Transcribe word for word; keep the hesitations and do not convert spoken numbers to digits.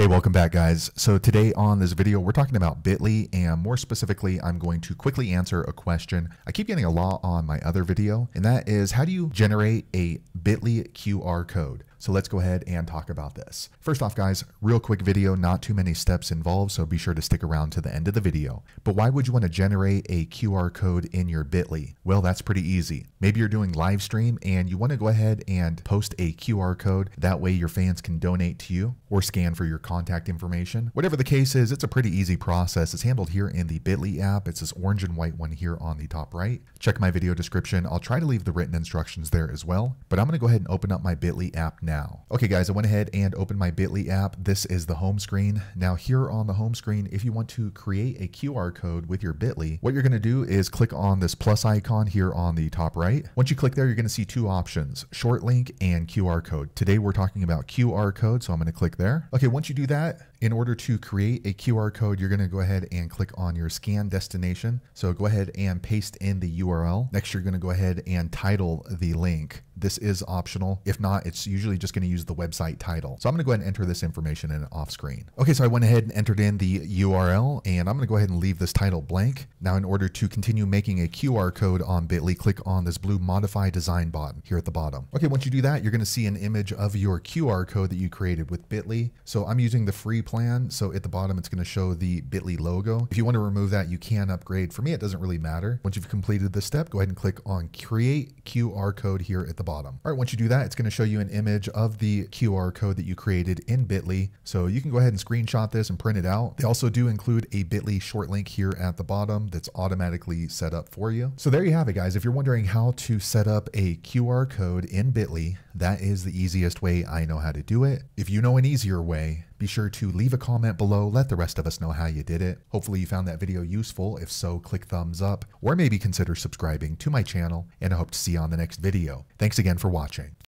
Hey, welcome back, guys. So today on this video, we're talking about Bitly, and more specifically, I'm going to quickly answer a question I keep getting a lot on my other video, and that is, how do you generate a Bitly Q R code? So let's go ahead and talk about this. First off, guys, real quick video, not too many steps involved, so be sure to stick around to the end of the video. But why would you want to generate a Q R code in your Bitly? Well, that's pretty easy. Maybe you're doing live stream and you want to go ahead and post a Q R code. That way your fans can donate to you or scan for your contact information. Whatever the case is, it's a pretty easy process. It's handled here in the Bitly app. It's this orange and white one here on the top right. Check my video description. I'll try to leave the written instructions there as well, but I'm going to go ahead and open up my Bitly app now. Now. Okay, guys, I went ahead and opened my Bitly app. This is the home screen. Now here on the home screen, if you want to create a Q R code with your Bitly, what you're going to do is click on this plus icon here on the top right. Once you click there, you're going to see two options, short link and Q R code. Today we're talking about Q R code, so I'm going to click there. Okay, once you do that, in order to create a Q R code, you're going to go ahead and click on your scan destination. So go ahead and paste in the U R L. Next, you're going to go ahead and title the link. This is optional. If not, it's usually just going to use the website title. So I'm going to go ahead and enter this information in off screen. Okay, so I went ahead and entered in the U R L, and I'm going to go ahead and leave this title blank. Now, in order to continue making a Q R code on Bitly, click on this blue modify design button here at the bottom. Okay, once you do that, you're going to see an image of your Q R code that you created with Bitly. So I'm using the free plan. So at the bottom, it's going to show the Bitly logo. If you want to remove that, you can upgrade. For me, it doesn't really matter. Once you've completed this step, go ahead and click on create Q R code here at the bottom. All right, once you do that, it's going to show you an image of the Q R code that you created in Bitly. So you can go ahead and screenshot this and print it out. They also do include a Bitly short link here at the bottom that's automatically set up for you. So there you have it, guys. If you're wondering how to set up a Q R code in Bitly, that is the easiest way I know how to do it. If you know an easier way, be sure to leave a comment below. Let the rest of us know how you did it. Hopefully you found that video useful. If so, click thumbs up or maybe consider subscribing to my channel, and I hope to see you on the next video. Thanks again for watching.